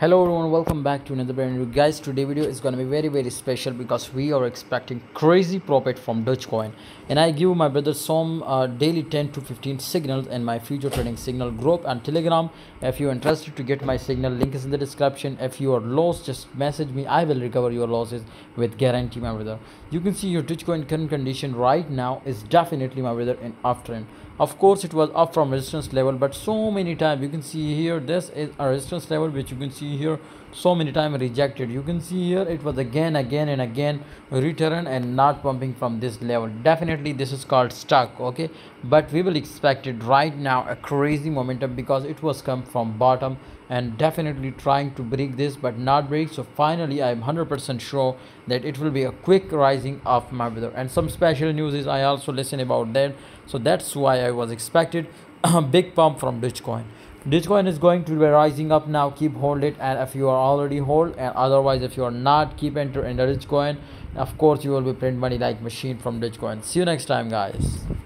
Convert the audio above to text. Hello everyone, welcome back to another brand new guys. Today video is gonna be very special because we are expecting crazy profit from Dogecoin, and I give my brother some daily 10 to 15 signals in my future trading signal group on Telegram. If you're interested to get my signal, link is in the description. If you are lost, just message me. I will recover your losses with guarantee, my brother. You can see your Dogecoin current condition right now is definitely, my brother, in uptrend. Of course it was up from resistance level, but so many times you can see here this is a resistance level which you can see here so many times rejected. You can see here it was again and again return and not pumping from this level. Definitely this is called stuck, okay? But we will expect it right now a crazy momentum because it was come from bottom and definitely trying to break this but not break. So finally I am 100% sure that it will be a quick rising of, my brother. And some special news is I also listen about that, so that's why I was expected a big pump from Dogecoin. Dogecoin is going to be rising up now. Keep hold it, and if you are already hold, and otherwise if you are not, keep enter in Dogecoin. Of course you will be print money like machine from Dogecoin. See you next time guys.